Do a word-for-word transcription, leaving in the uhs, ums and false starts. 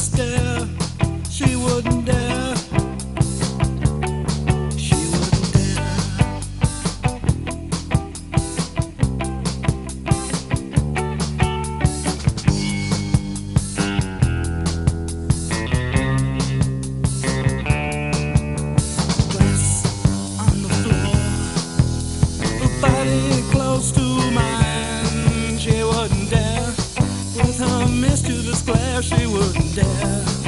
stare, she wouldn't dare. She wouldn't dare. Dress on the floor, her body close to mine. She wouldn't dare. With her mischievous glare, she wouldn't dare.